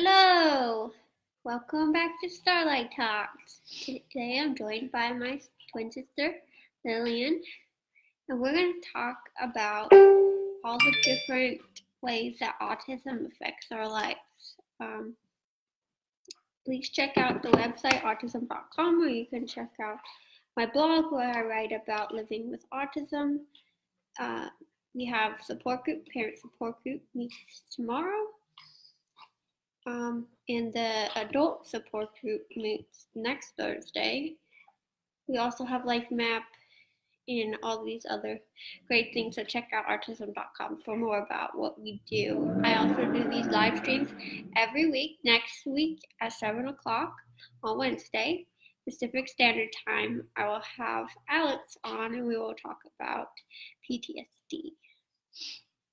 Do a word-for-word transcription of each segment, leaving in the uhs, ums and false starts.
Hello! Welcome back to Starlight Talks. Today I'm joined by my twin sister, Lillian, and we're going to talk about all the different ways that autism affects our lives. Um, please check out the website, autism dot com, or you can check out my blog where I write about living with autism. Uh, we have support group, parent support group meets tomorrow. Um, and the adult support group meets next Thursday. We also have Life Map and all these other great things, so check out autism dot com for more about what we do. I also do these live streams every week, next week at seven o'clock on Wednesday, Pacific Standard Time. I will have Alex on and we will talk about P T S D.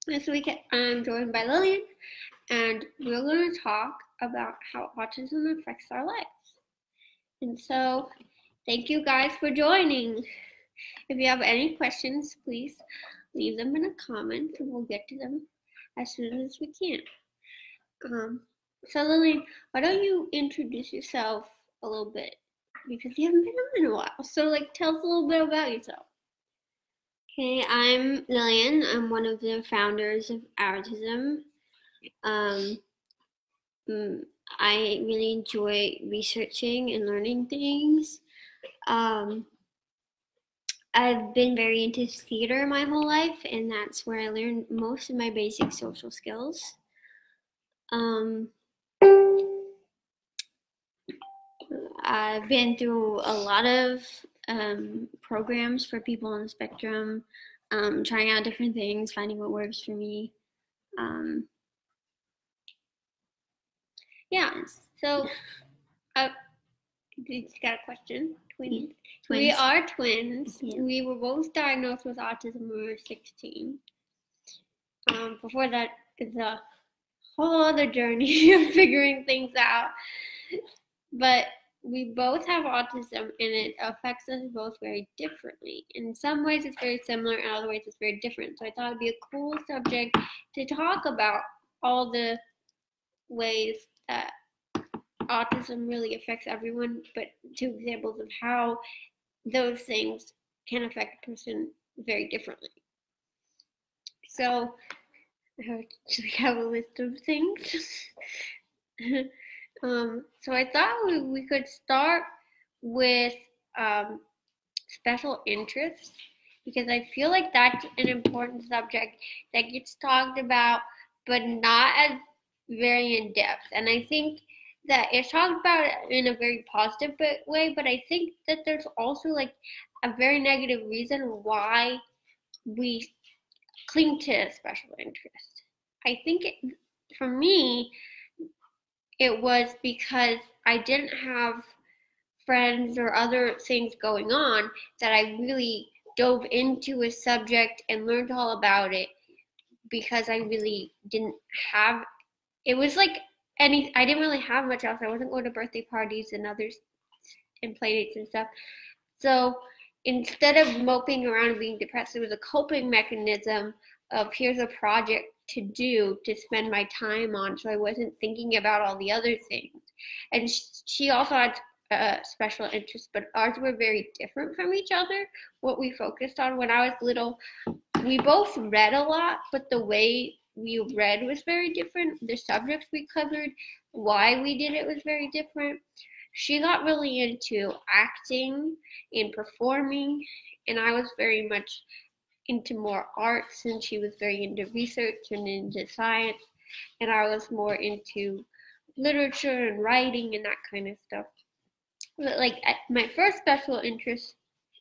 This week I'm joined by Lillian, and we're going to talk about how autism affects our lives. And so, thank you guys for joining. If you have any questions, please leave them in a comment, and we'll get to them as soon as we can. Um, so, Lillian, why don't you introduce yourself a little bit? Because you haven't been on in a while. So, like, tell us a little bit about yourself. Okay, I'm Lillian. I'm one of the founders of OurTism. Um, I really enjoy researching and learning things. Um, I've been very into theater my whole life, and that's where I learned most of my basic social skills. Um, I've been through a lot of um, programs for people on the spectrum, um, trying out different things, finding what works for me. Um, Yeah, so uh, you got a question. Twins. twins. We are twins. Yeah. We were both diagnosed with autism when we were sixteen. Um, before that, it's a whole other journey of figuring things out. But we both have autism, and it affects us both very differently. In some ways, it's very similar, and in other ways, it's very different. So I thought it'd be a cool subject to talk about all the ways that autism really affects everyone, but two examples of how those things can affect a person very differently. So, we have a list of things. um, so I thought we, we could start with um, special interests, because I feel like that's an important subject that gets talked about, but not as very in depth, and I think that it's talked about in a very positive way, but I think that there's also like a very negative reason why we cling to special interest. I think it, for me, it was because I didn't have friends or other things going on that I really dove into a subject and learned all about it, because I really didn't have It was like any, I didn't really have much else. I wasn't going to birthday parties and others and play dates and stuff. So instead of moping around and being depressed, it was a coping mechanism of here's a project to do to spend my time on. So I wasn't thinking about all the other things. And she also had uh, special interests, but ours were very different from each other, what we focused on. When I was little, we both read a lot, but the way we read was very different. The subjects we covered, why we did it was very different. She got really into acting and performing, and I was very much into more arts, and she was very into research and into science, and I was more into literature and writing and that kind of stuff. But like my first special interest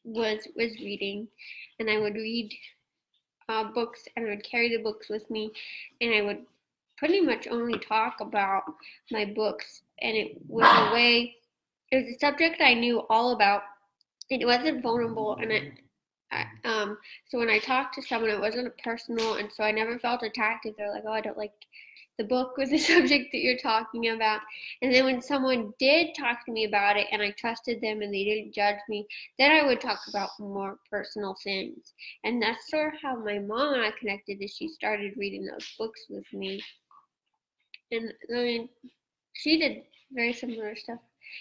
was was reading, and I would read Uh, books, and I would carry the books with me, and I would pretty much only talk about my books, and it was a way, it was a subject I knew all about, and it wasn't vulnerable, and it, I, um, so when I talked to someone, it wasn't personal, and so I never felt attacked if they're like, oh, I don't like the book or the subject that you're talking about. And then when someone did talk to me about it and I trusted them and they didn't judge me, then I would talk about more personal things. And that's sort of how my mom and I connected, is she started reading those books with me. And I mean, she did very similar stuff.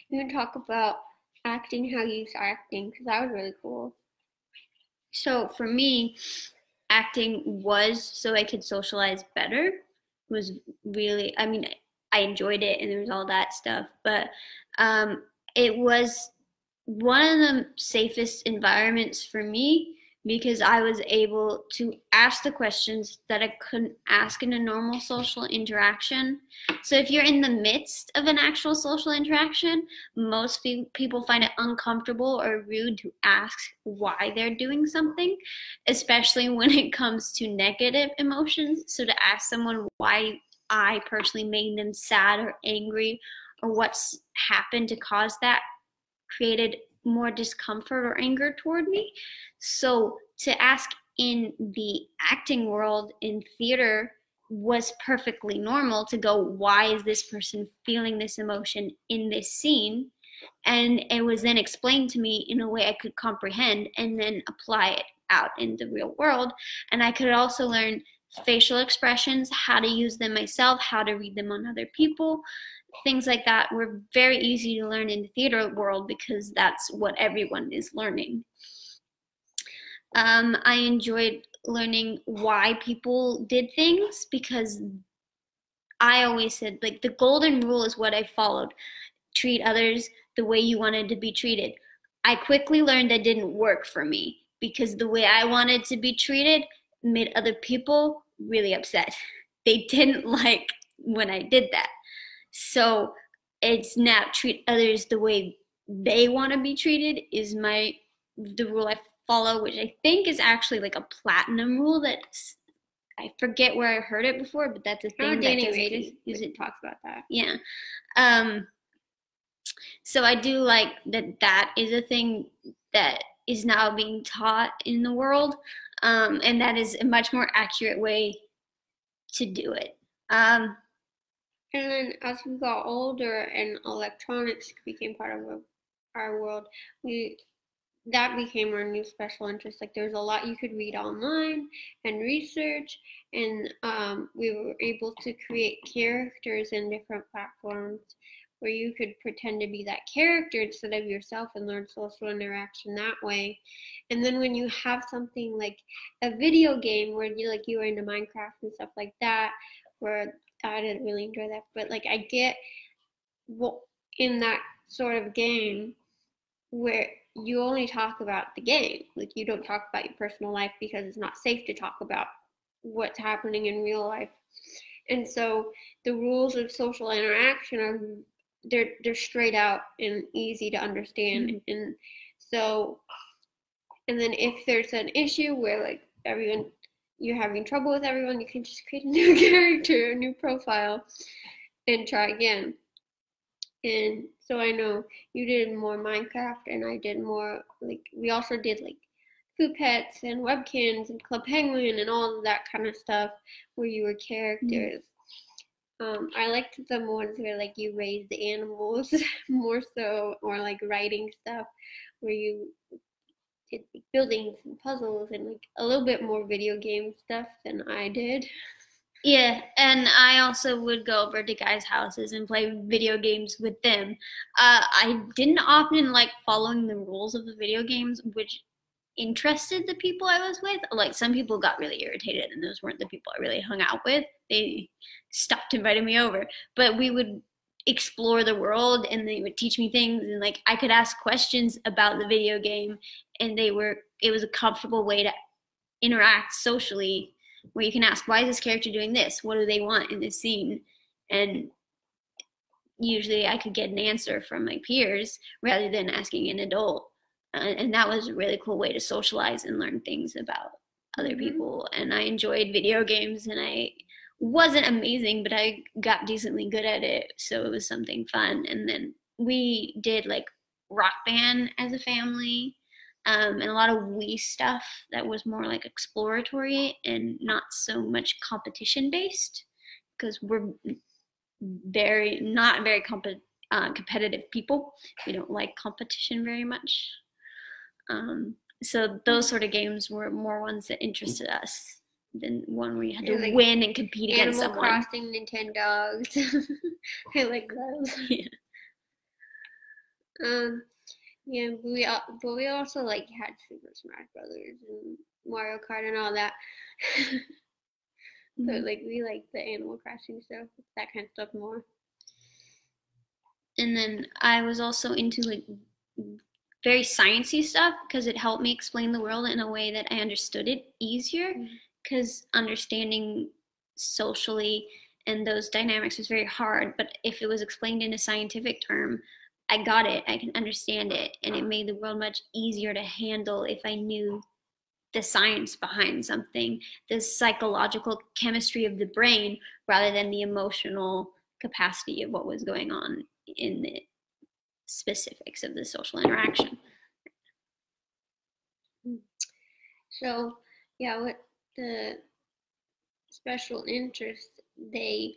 You can talk about acting, how you use acting, because that was really cool. So for me, acting was so I could socialize better. Was really, I mean, I enjoyed it and there was all that stuff, but um, it was one of the safest environments for me because I was able to ask the questions that I couldn't ask in a normal social interaction. So if you're in the midst of an actual social interaction, most people find it uncomfortable or rude to ask why they're doing something, especially when it comes to negative emotions. So to ask someone why I personally made them sad or angry or what's happened to cause that created more discomfort or anger toward me. So to ask in the acting world, in theater, was perfectly normal to go, why is this person feeling this emotion in this scene? And it was then explained to me in a way I could comprehend and then apply it out in the real world. And I could also learn facial expressions, how to use them myself, how to read them on other people. Things like that were very easy to learn in the theater world because that's what everyone is learning. Um, I enjoyed learning why people did things because I always said, like, the golden rule is what I followed. Treat others the way you wanted to be treated. I quickly learned that didn't work for me because the way I wanted to be treated made other people really upset. They didn't like when I did that. So it's not treat others the way they want to be treated is my the rule I follow, which I think is actually like a platinum rule that I forget where I heard it before, but that's a thing. Oh, Danny Raede usually talks about that. Yeah. Um, so I do like that that is a thing that is now being taught in the world, um, and that is a much more accurate way to do it. Um, And then as we got older and electronics became part of our world, we that became our new special interest. Like, there was a lot you could read online and research, and um, we were able to create characters in different platforms where you could pretend to be that character instead of yourself and learn social interaction that way. And then when you have something like a video game where you, like, you were into Minecraft and stuff like that, where I didn't really enjoy that, but like I get what in that sort of game where you only talk about the game, like you don't talk about your personal life because it's not safe to talk about what's happening in real life. And so the rules of social interaction are they're they're straight out and easy to understand. Mm-hmm. And so and then if there's an issue where like everyone you're having trouble with everyone, you can just create a new character, a new profile, and try again. And so I know you did more Minecraft, and I did more, like, we also did, like, food pets and webcams and Club Penguin and all of that kind of stuff where you were characters. Mm-hmm. Um, I liked the ones where, like, you raised animals more so, or, like, writing stuff where you buildings and puzzles and like a little bit more video game stuff than I did. Yeah, and I also would go over to guys' houses and play video games with them. Uh, I didn't often like following the rules of the video games, which interested the people I was with. Like, some people got really irritated, and those weren't the people I really hung out with. They stopped inviting me over, but we would explore the world and they would teach me things, and like I could ask questions about the video game, and they were it was a comfortable way to interact socially where you can ask, why is this character doing this, what do they want in this scene? And usually I could get an answer from my peers rather than asking an adult, uh, and that was a really cool way to socialize and learn things about other people. And I enjoyed video games, and I wasn't amazing, but I got decently good at it, so it was something fun. And then we did like Rock Band as a family, um, and a lot of Wii stuff that was more like exploratory and not so much competition based, because we're very not very comp uh, competitive people. We don't like competition very much, um, so those sort of games were more ones that interested us. than one where you had to like win and compete against someone. Animal Crossing, Nintendogs. I like those. Yeah. Um, yeah, but we, but we also, like, had Super Smash Brothers and Mario Kart and all that. So, mm-hmm. like, we like the Animal Crossing stuff, that kind of stuff more. And then I was also into, like, very sciencey stuff because it helped me explain the world in a way that I understood it easier, because mm-hmm. understanding socially and those dynamics was very hard. But if it was explained in a scientific term, I got it. I can understand it. And it made the world much easier to handle if I knew the science behind something, the psychological chemistry of the brain, rather than the emotional capacity of what was going on in the specifics of the social interaction. So, yeah, with the special interests, they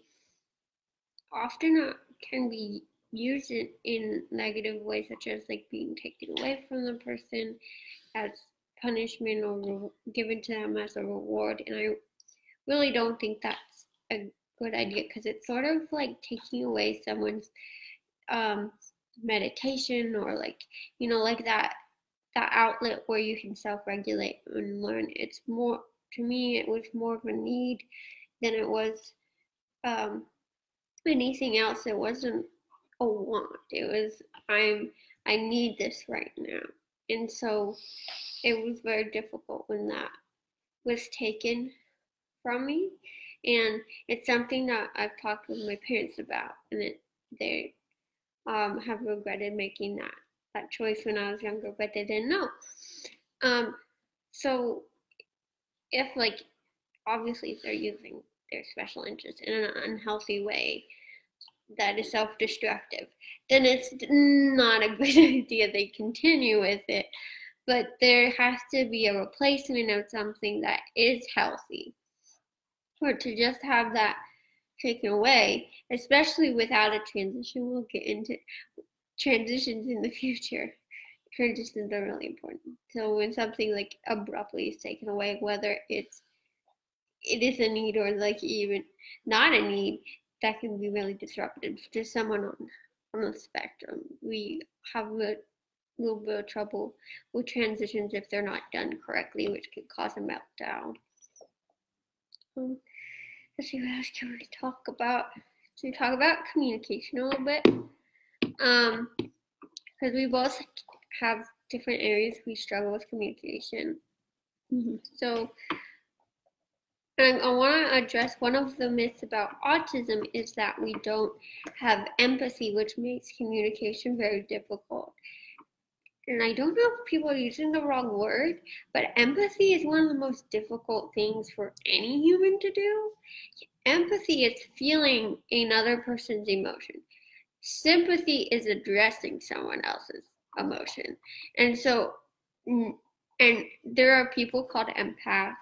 often can be used in, in negative ways, such as like being taken away from the person as punishment or re- given to them as a reward. And I really don't think that's a good idea, because it's sort of like taking away someone's um, meditation or like, you know, like that that outlet where you can self-regulate and learn. It's more, to me, it was more of a need than it was um, anything else. It wasn't a want. It was, I'm, I need this right now. And so it was very difficult when that was taken from me. And it's something that I've talked with my parents about, and it, they um, have regretted making that, that choice when I was younger, but they didn't know. Um, so if, like, obviously if they're using their special interests in an unhealthy way that is self-destructive, then it's not a good idea they continue with it. But there has to be a replacement of something that is healthy. Or to just have that taken away, especially without a transition, we'll get into transitions in the future. Transitions are really important. So when something like abruptly is taken away, whether it's it is a need or like even not a need, that can be really disruptive to someone on on the spectrum. We have a little bit of trouble with transitions if they're not done correctly, which could cause a meltdown. Um, let's see what else do you want to talk about. So we talk about communication a little bit, um, because we both have different areas we struggle with communication. Mm-hmm. So, and I want to address one of the myths about autism is that we don't have empathy, which makes communication very difficult. And I don't know if people are using the wrong word, but empathy is one of the most difficult things for any human to do. Empathy is feeling another person's emotion. Sympathy is addressing someone else's emotion. And so, and there are people called empaths,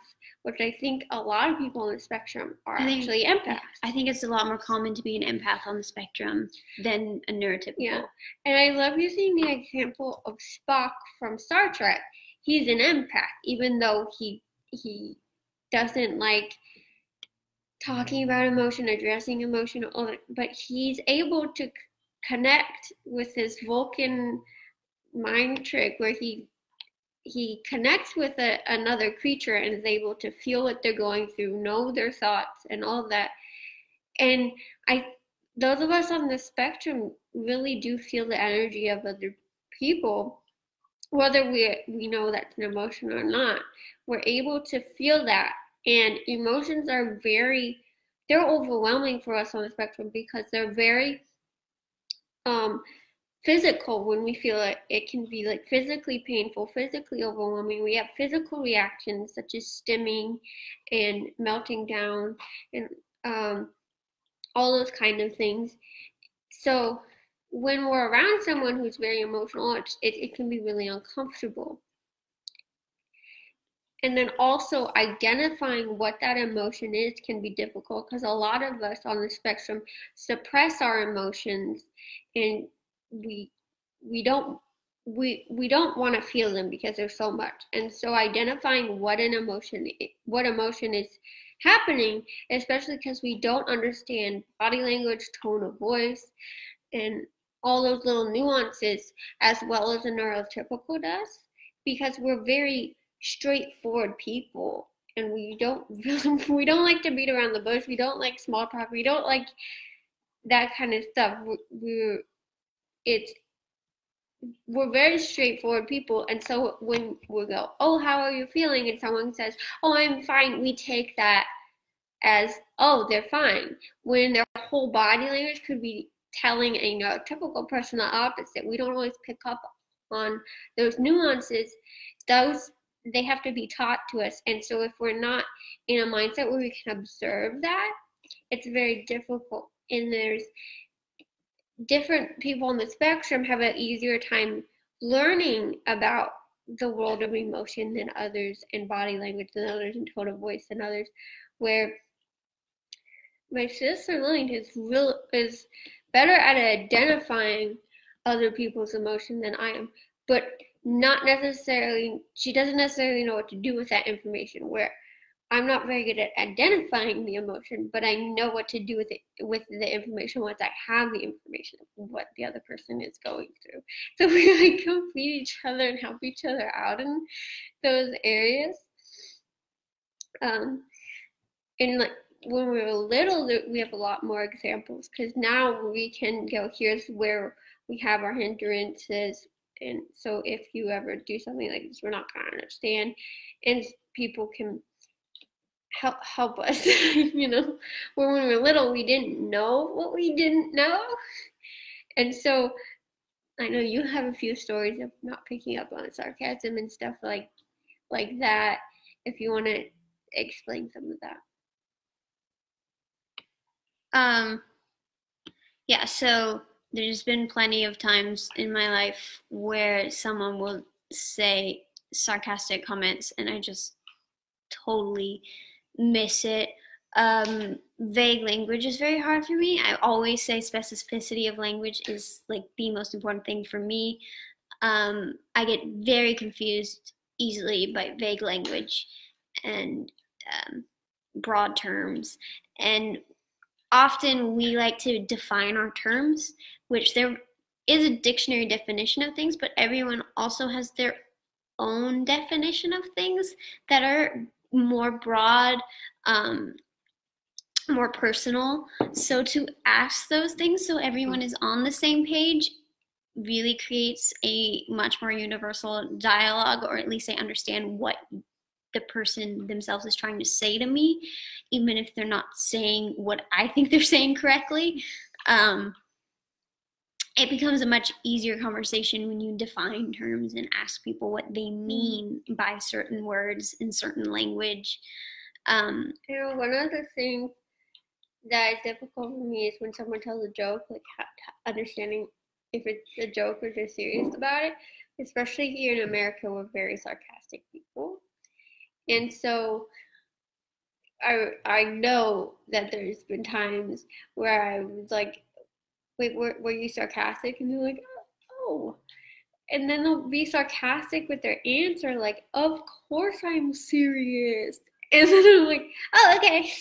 which I think a lot of people on the spectrum are think, actually empaths. I think it's a lot more common to be an empath on the spectrum than a neurotypical. Yeah, and I love using the example of Spock from Star Trek. He's an empath, even though he he doesn't like talking about emotion, addressing emotion, but he's able to connect with his Vulcan mind trick where he He connects with a, another creature and is able to feel what they're going through, know their thoughts and all that. And I, those of us on the spectrum really do feel the energy of other people, whether we we know that's an emotion or not. We're able to feel that, and emotions are very, they're overwhelming for us on the spectrum because they're very um, physical. When we feel it, it can be like physically painful, physically overwhelming. We have physical reactions such as stimming and melting down and um, all those kind of things. So when we're around someone who's very emotional, it, it, it can be really uncomfortable. And then also identifying what that emotion is can be difficult, because a lot of us on the spectrum suppress our emotions, and we we don't we we don't want to feel them because there's so much. And so identifying what an emotion, what emotion is happening, especially because we don't understand body language, tone of voice, and all those little nuances, as well as a neurotypical does, because we're very straightforward people, and we don't we don't like to beat around the bush. We don't like small talk. We don't like that kind of stuff. We we're, it's we're very straightforward people, and so when we go, oh, how are you feeling, and someone says, oh, I'm fine, we take that as, oh, they're fine, when their whole body language could be telling a neurotypical person the opposite. We don't always pick up on those nuances. Those, they have to be taught to us, and so if we're not in a mindset where we can observe that, it's very difficult. And there's different people on the spectrum have an easier time learning about the world of emotion than others, and body language than others, and tone of voice than others. Where my sister Lillian is real is better at identifying other people's emotion than I am, but not necessarily, she doesn't necessarily know what to do with that information, where I'm not very good at identifying the emotion, but I know what to do with it, with the information, once I have the information of what the other person is going through. So we like compete each other and help each other out in those areas. Um, and like when we were little, we have a lot more examples, because now we can go, here's where we have our hindrances. And so if you ever do something like this, we're not going to understand, and people can help help us. You know, when we were little, we didn't know what we didn't know, and so I know you have a few stories of not picking up on sarcasm and stuff like like that, if you want to explain some of that. Um yeah, so there's been plenty of times in my life where someone will say sarcastic comments and I just totally miss it. Um, vague language is very hard for me. I always say specificity of language is like the most important thing for me. Um, I get very confused easily by vague language and um, broad terms. And often we like to define our terms, which there is a dictionary definition of things, but everyone also has their own definition of things that are more broad, um, more personal. So to ask those things so everyone is on the same page really creates a much more universal dialogue, or at least I understand what the person themselves is trying to say to me, even if they're not saying what I think they're saying correctly. Um, it becomes a much easier conversation when you define terms and ask people what they mean by certain words in certain language. Um, you know, one of the things that is difficult for me is when someone tells a joke, like understanding if it's a joke or they're serious about it. Especially here in America, we're very sarcastic people. And so I, I know that there's been times where I was like, wait, were, were you sarcastic? And they're like, oh. And then they'll be sarcastic with their answer, like, of course I'm serious. And then I'm like, oh, okay.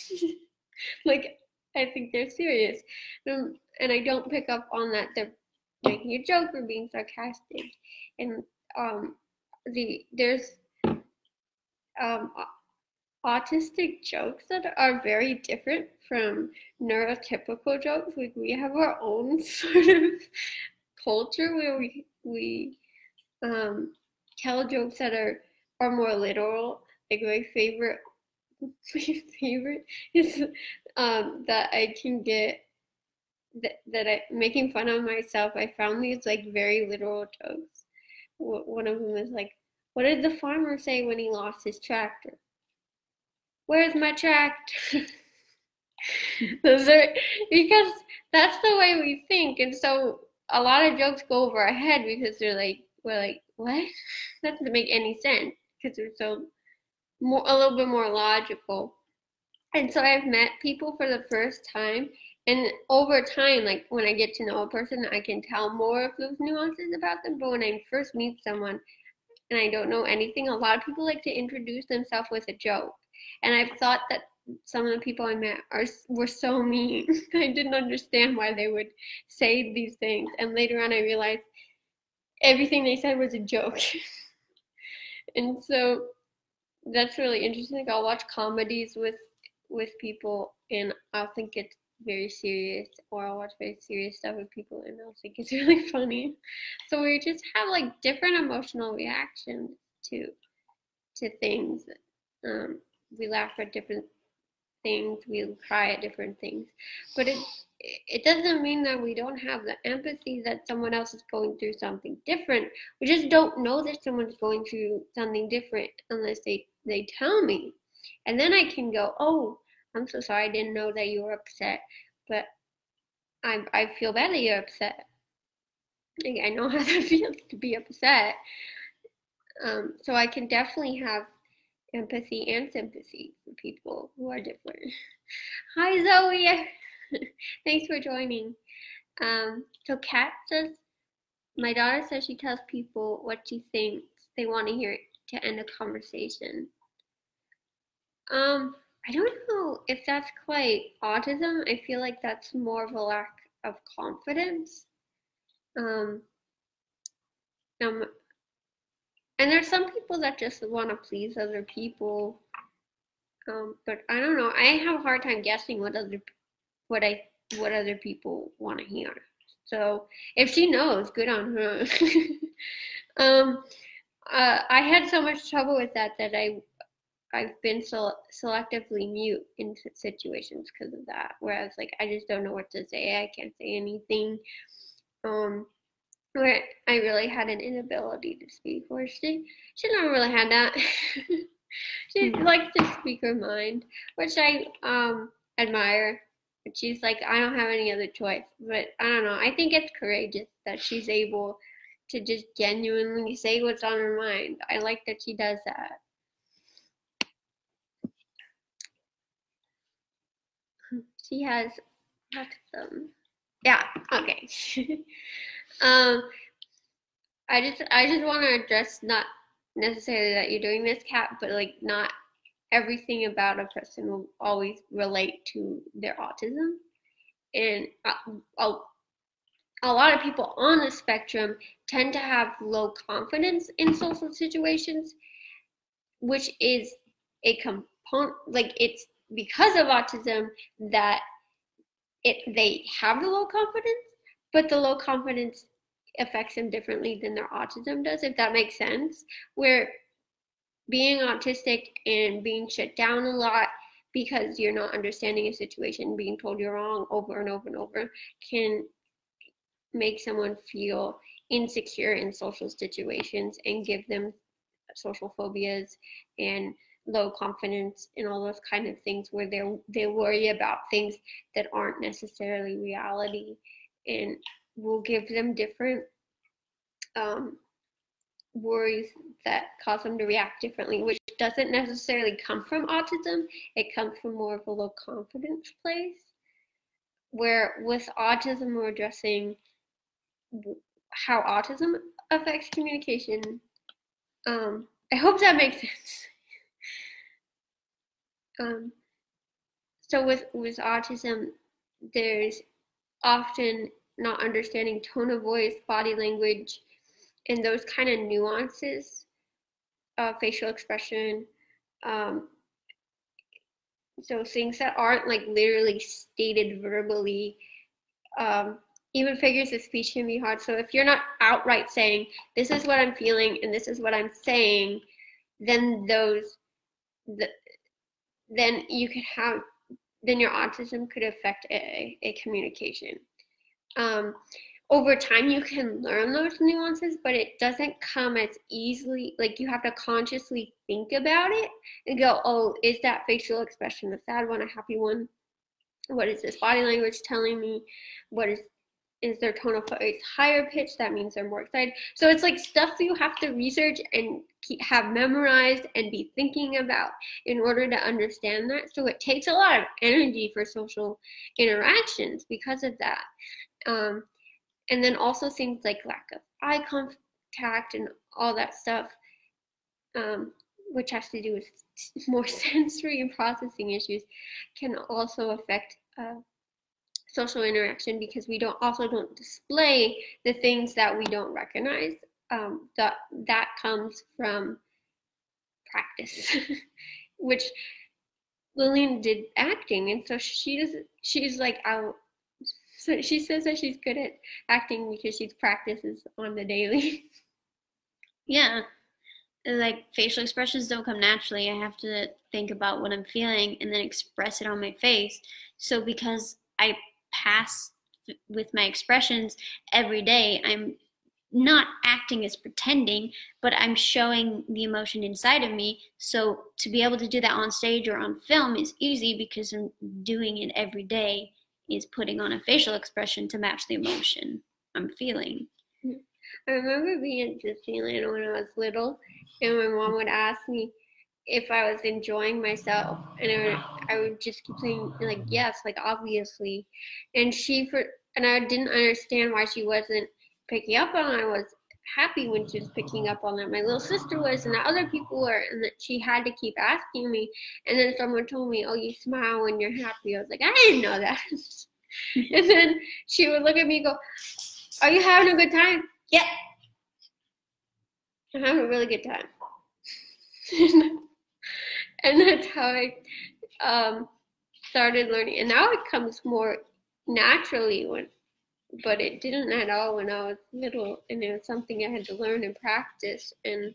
Like, I think they're serious. And, and I don't pick up on that they're making a joke or being sarcastic. And um, the there's um, autistic jokes that are very different from neurotypical jokes. Like, we have our own sort of culture where we we um, tell jokes that are are more literal. Like, my favorite my favorite is um, that I can get that that I making fun of myself. I found these like very literal jokes. One of them is like, "What did the farmer say when he lost his tractor? Where's my tractor?" Those are, because that's the way we think, and so a lot of jokes go over our head because they're like, we're like, what? That doesn't make any sense, because they're so more a little bit more logical. And so I've met people for the first time, And over time, like when I get to know a person, I can tell more of those nuances about them. But when I first meet someone and I don't know anything, a lot of people like to introduce themselves with a joke. And I've thought that some of the people I met are were so mean. I didn't understand why they would say these things. And later on, I realized everything they said was a joke. And so that's really interesting. Like I'll watch comedies with with people, and I'll think it's very serious, or I'll watch very serious stuff with people, and I'll think it's really funny. So we just have like different emotional reactions to to things. Um, we laugh at different things, we cry at different things, but it it doesn't mean that we don't have the empathy that someone else is going through something different. We just don't know that someone's going through something different unless they they tell me, and then I can go, oh, I'm so sorry, I didn't know that you were upset, but I I feel bad that you're upset. Like, I know how that feels to be upset. Um, so I can definitely have empathy and sympathy for people who are different. Hi, Zoe. Thanks for joining. Um, so Kat says, my daughter says she tells people what she thinks they want to hear to end a conversation. Um, I don't know if that's quite autism. I feel like that's more of a lack of confidence. Um, um, and there's some people that just want to please other people. Um, but I don't know. I have a hard time guessing what other people what I what other people want to hear. So if she knows, good on her. um, uh, I had so much trouble with that that I I've been so selectively mute in situations because of that. Whereas like I just don't know what to say. I can't say anything. Um, where I really had an inability to speak. Where she she never really had that. She mm-hmm. likes to speak her mind, which I um admire. But she's like, I don't have any other choice. But I don't know. I think it's courageous that she's able to just genuinely say what's on her mind. I like that she does that. She has autism. Yeah. Okay. um, I just I just want to address not necessarily that you're doing this, Kat, but like not everything about a person will always relate to their autism. And a, a, a lot of people on the spectrum tend to have low confidence in social situations, which is a component, like it's because of autism that it they have the low confidence, but the low confidence affects them differently than their autism does, if that makes sense. Where being autistic and being shut down a lot because you're not understanding a situation, being told you're wrong over and over and over, can make someone feel insecure in social situations and give them social phobias and low confidence and all those kind of things, where they they worry about things that aren't necessarily reality, and will give them different um worries that cause them to react differently, which doesn't necessarily come from autism. It comes from more of a low confidence place, where with autism we're addressing how autism affects communication. um I hope that makes sense. um so with with autism, there's often not understanding tone of voice, body language, and those kind of nuances, uh, facial expression, um, so things that aren't like literally stated verbally. Um, even figures of speech can be hard. So if you're not outright saying, this is what I'm feeling and this is what I'm saying, then those, the, then you could have, then your autism could affect a, a communication. Um, Over time, you can learn those nuances, but it doesn't come as easily. Like, you have to consciously think about it and go, oh, is that facial expression a sad one, a happy one? What is this body language telling me? What is is their tone of voice higher pitched? That means they're more excited. So it's like stuff that you have to research and keep, have memorized and be thinking about in order to understand that. So it takes a lot of energy for social interactions because of that. Um, and then also things like lack of eye contact and all that stuff, um, which has to do with more sensory and processing issues, can also affect uh, social interaction, because we don't also don't display the things that we don't recognize. Um, that that comes from practice, which Lillian did acting, and so she does. She's like out. So she says that she's good at acting because she practices on the daily. Yeah, and like facial expressions don't come naturally. I have to think about what I'm feeling and then express it on my face. So because I pass with my expressions every day, I'm not acting as pretending, but I'm showing the emotion inside of me. So to be able to do that on stage or on film is easy because I'm doing it every day, is putting on a facial expression to match the emotion I'm feeling. I remember being at Disneyland when I was little, and my mom would ask me if I was enjoying myself, and I would, I would just keep saying, like, yes, like, obviously. And she, for, and I didn't understand why she wasn't picking up on it. I was happy when she was picking up on it. My little sister was, and the other people were, and that she had to keep asking me. And then someone told me, oh, you smile when you're happy. I was like, I didn't know that. And then she would look at me and go, are you having a good time? Yeah. I'm having a really good time. And that's how I um, started learning. And now it comes more naturally, when, but it didn't at all when I was little. And it was something I had to learn and practice and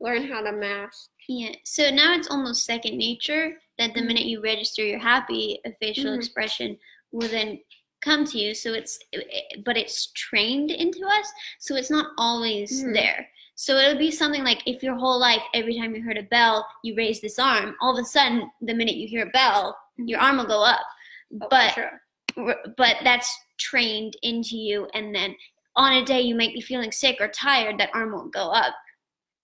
learn how to mask. Yeah, so now it's almost second nature that the minute you register you're happy, a facial mm-hmm. expression will then come to you. So it's, but it's trained into us, so it's not always mm. there. So it'll be something like, if your whole life, every time you heard a bell, you raise this arm, all of a sudden, the minute you hear a bell, your arm will go up. Oh, but sure. But that's trained into you, and then on a day you might be feeling sick or tired, that arm won't go up,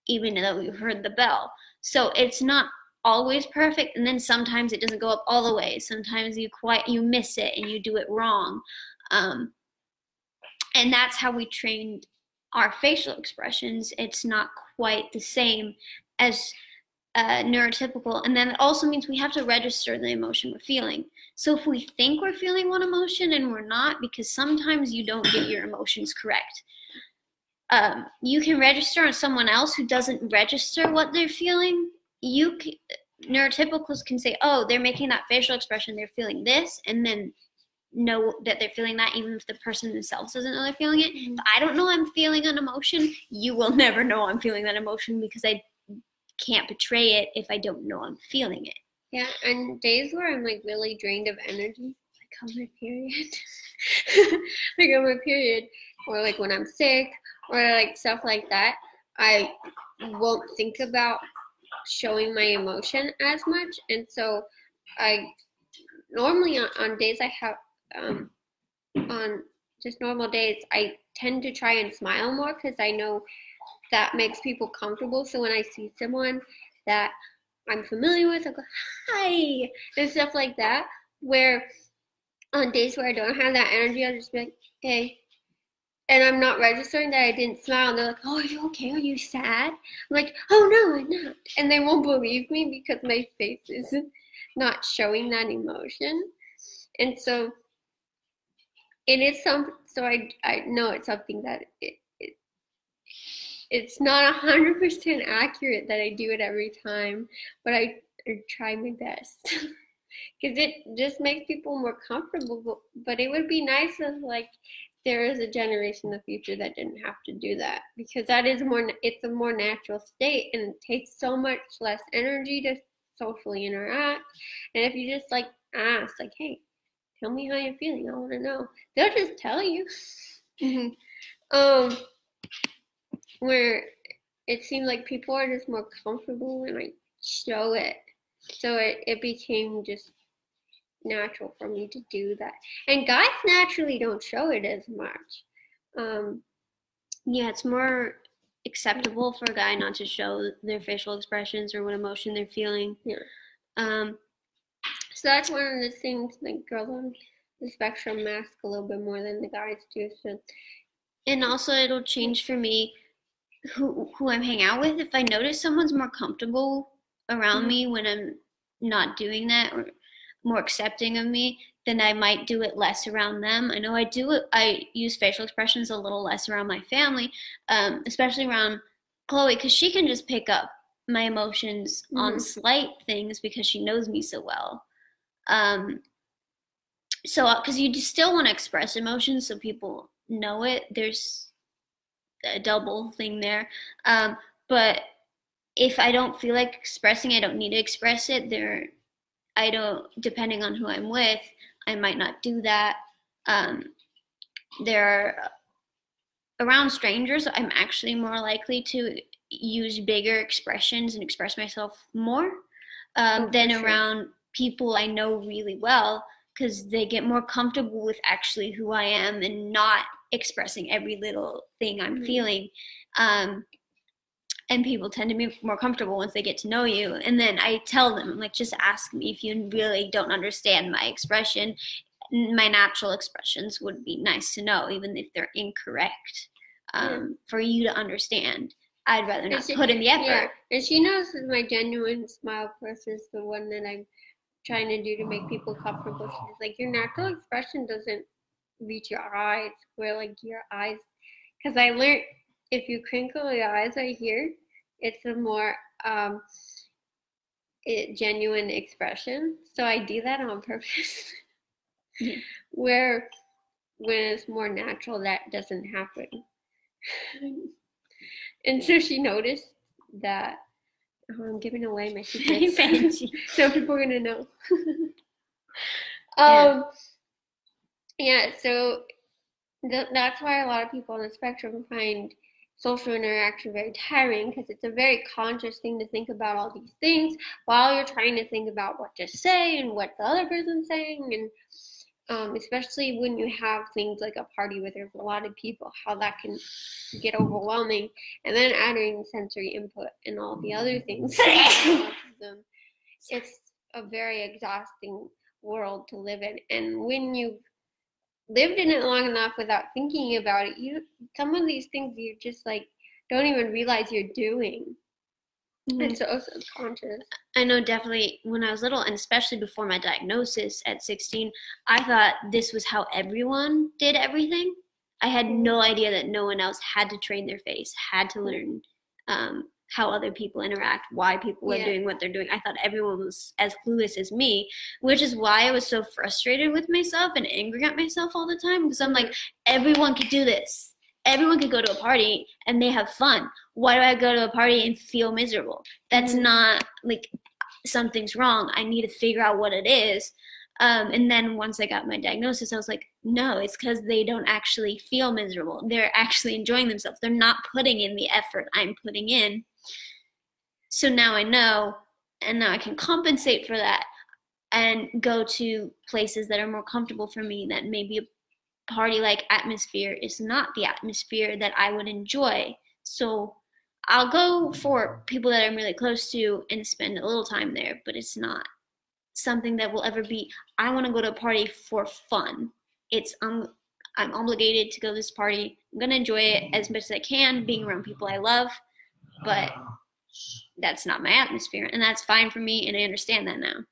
even though you heard the bell. So it's not always perfect, and then sometimes it doesn't go up all the way. Sometimes you quite you miss it and you do it wrong, um, and that's how we trained our facial expressions. It's not quite the same as uh, neurotypical, and then it also means we have to register the emotion we're feeling. So if we think we're feeling one emotion and we're not, because sometimes you don't get your emotions correct. Um, you can register on someone else who doesn't register what they're feeling. You can, neurotypicals can say, oh, they're making that facial expression, they're feeling this, and then know that they're feeling that, even if the person themselves doesn't know they're feeling it. If I don't know I'm feeling an emotion, you will never know I'm feeling that emotion, because I can't portray it if I don't know I'm feeling it. Yeah, and days where I'm like really drained of energy, like on my period, like on my period, or like when I'm sick, or like stuff like that, I won't think about showing my emotion as much. And so I normally on, on days I have um on just normal days, I tend to try and smile more, because I know that makes people comfortable. So when I see someone that I'm familiar with, I go hi and stuff like that, where on days where I don't have that energy, I'll just be like, hey. And I'm not registering that I didn't smile. And they're like, oh, are you okay? Are you sad? I'm like, oh, no, I'm not. And they won't believe me because my face isn't not showing that emotion. And so it is some, so I, I know it's something that it, it, it's not one hundred percent accurate that I do it every time, but I, I try my best, because it just makes people more comfortable. But, but it would be nice if, like, there is a generation in the future that didn't have to do that, because that is more, it's a more natural state, and it takes so much less energy to socially interact. And if you just like ask, like, hey, tell me how you're feeling, I want to know, they'll just tell you. Um, where it seemed like people are just more comfortable when I show it. So it, it became just natural for me to do that. And guys naturally don't show it as much. Um, yeah, it's more acceptable for a guy not to show their facial expressions or what emotion they're feeling. Yeah. Um, so that's one of the things that girls on the spectrum mask a little bit more than the guys do. So, and also it'll change for me who who I'm hanging out with. If I notice someone's more comfortable around mm-hmm. me when I'm not doing that, or more accepting of me, then I might do it less around them. I know I do it, I use facial expressions a little less around my family, um, especially around Chloe, because she can just pick up my emotions mm-hmm. on slight things because she knows me so well. Um, so, because you still want to express emotions so people know it. There's a double thing there. Um, but if I don't feel like expressing, I don't need to express it. There, I don't, depending on who I'm with, I might not do that. Um, there are, around strangers, I'm actually more likely to use bigger expressions and express myself more um, oh, than sure. around people I know really well, because they get more comfortable with actually who I am and not expressing every little thing I'm mm-hmm. feeling. Um, and people tend to be more comfortable once they get to know you. And then I tell them, like, just ask me if you really don't understand my expression. My natural expressions would be nice to know, even if they're incorrect, um, yeah. for you to understand. I'd rather not she, put in the effort. Yeah. And she knows that my genuine smile versus the one that I'm trying to do to make people comfortable. She's like, your natural expression doesn't reach your eyes. Where, like, your eyes, because I learned, if you crinkle your eyes right here, it's a more um, it, genuine expression. So I do that on purpose. Yeah. Where when it's more natural, that doesn't happen. And so she noticed that. Oh, I'm giving away my secrets. So people are gonna know. um, yeah. yeah so th that's why a lot of people on the spectrum find social interaction very tiring, because it's a very conscious thing to think about all these things while you're trying to think about what to say and what the other person's saying, and um, especially when you have things like a party where there's a lot of people, how that can get overwhelming, and then adding sensory input and all the other things. It's a very exhausting world to live in, and when you lived in it long enough without thinking about it, you some of these things you just like don't even realize you're doing. Mm-hmm. And so subconscious. I know, definitely when I was little, and especially before my diagnosis at sixteen, I thought this was how everyone did everything. I had no idea that no one else had to train their face, had to learn um, how other people interact, why people yeah. are doing what they're doing. I thought everyone was as clueless as me, which is why I was so frustrated with myself and angry at myself all the time, because I'm like, everyone could do this. Everyone could go to a party and they have fun. Why do I go to a party and feel miserable? That's mm-hmm. not, like, something's wrong. I need to figure out what it is. Um, and then once I got my diagnosis, I was like, no, it's because they don't actually feel miserable. They're actually enjoying themselves. They're not putting in the effort I'm putting in. So now I know, and now I can compensate for that and go to places that are more comfortable for me, that maybe a party-like atmosphere is not the atmosphere that I would enjoy. So I'll go for people that I'm really close to and spend a little time there, but it's not something that will ever be, I want to go to a party for fun. It's, um, I'm obligated to go to this party. I'm going to enjoy it as much as I can, being around people I love, but that's not my atmosphere, and that's fine for me, and I understand that now.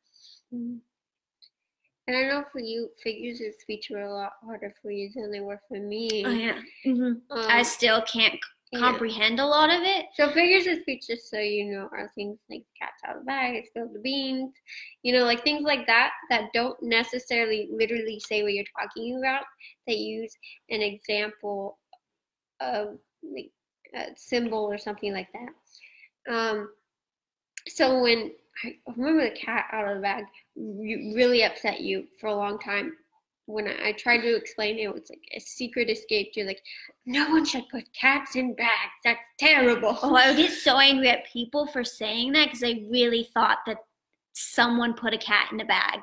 And I know for you, figures of speech were a lot harder for you than they were for me. Oh, yeah. Mm-hmm. um, I still can't comprehend yeah. a lot of it. So figures of speech, just so you know, are things like cat's out of the bag, spill the beans, you know, like things like that that don't necessarily literally say what you're talking about. They use an example of, like, a symbol or something like that. Um, so when I remember the cat out of the bag really upset you for a long time. When I, I tried to explain it, it was like a secret escape. You're like, no one should put cats in bags. That's terrible. Oh, I would get so angry at people for saying that, because I really thought that someone put a cat in a bag.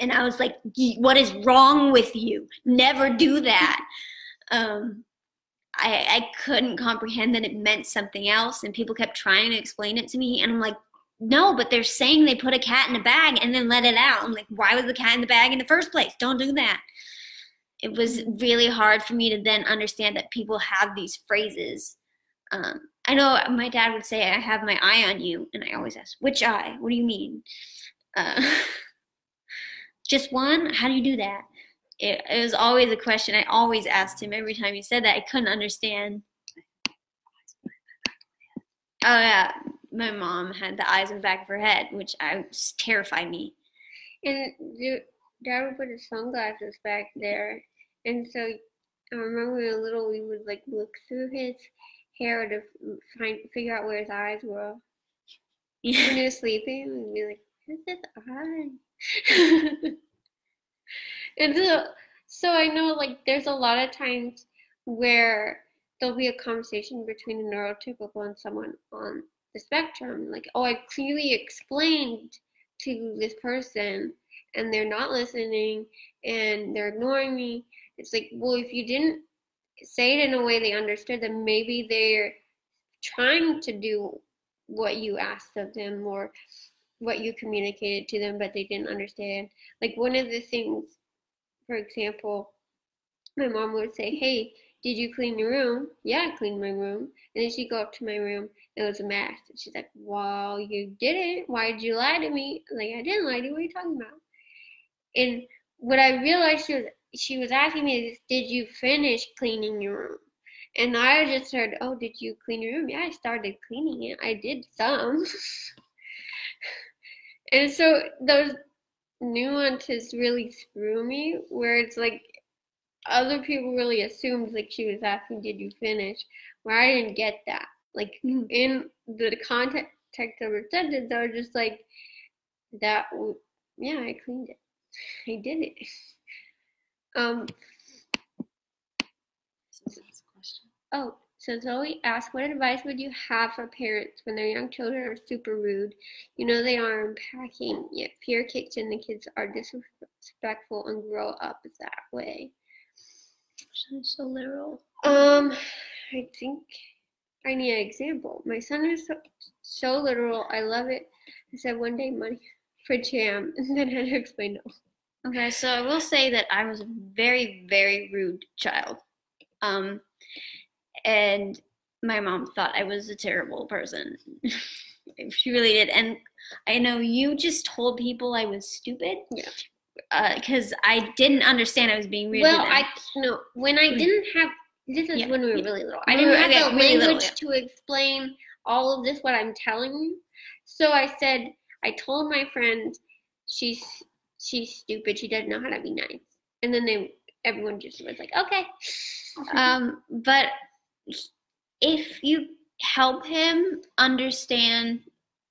And I was like, what is wrong with you? Never do that. Um, I, I couldn't comprehend that it meant something else, and people kept trying to explain it to me, and I'm like, no, but they're saying they put a cat in a bag and then let it out. I'm like, why was the cat in the bag in the first place? Don't do that. It was really hard for me to then understand that people have these phrases. Um, I know my dad would say, I have my eye on you, and I always ask, which eye? What do you mean? Uh, just one? How do you do that? It, it was always a question I always asked him every time he said that. I couldn't understand. Oh, yeah. My mom had the eyes in the back of her head, which I, terrified me. And Dad would put his sunglasses back there. And so I remember when we were little, we would, like, look through his hair to find figure out where his eyes were. Yeah. When he was sleeping, we'd be like, where's his eye? And so, so I know, like, there's a lot of times where there'll be a conversation between a neurotypical and someone on the spectrum, like, oh, I clearly explained to this person and they're not listening and they're ignoring me. It's like, well, if you didn't say it in a way they understood, then maybe they're trying to do what you asked of them or what you communicated to them, but they didn't understand. Like, one of the things, for example, my mom would say, hey, did you clean your room? Yeah, I cleaned my room. And then she'd go up to my room. It was a mess. And she's like, well, you didn't. Why did you lie to me? I'm like, I didn't lie to you. What are you talking about? And what I realized she was, she was asking me is, did you finish cleaning your room? And I just heard, oh, did you clean your room? Yeah, I started cleaning it. I did some. And so those nuances really threw me, where it's like, other people really assumed, like, she was asking, did you finish? Well, I didn't get that. Like, in the context of the sentence, I was just like, that, yeah, I cleaned it. I did it. Um, oh, so Zoe asked, what advice would you have for parents when their young children are super rude? You know they are unpacking, yet fear kicks in, the kids are disrespectful and grow up that way. Sounds so literal. Um, I think I need an example. My son is so, so literal. I love it. I said one day money for jam, and then I had to explain no. Okay, so I will say that I was a very, very rude child. Um, and my mom thought I was a terrible person. She really did. And I know you just told people I was stupid. Yeah. Because uh, I didn't understand I was being rude. Well, I no. When I didn't have this is yeah. when we were really little. I didn't we were, have okay, the really language little, yeah. to explain all of this. What I'm telling you. So I said I told my friend she's she's stupid. She doesn't know how to be nice. And then they everyone just was like, okay. Um, but if you help him understand,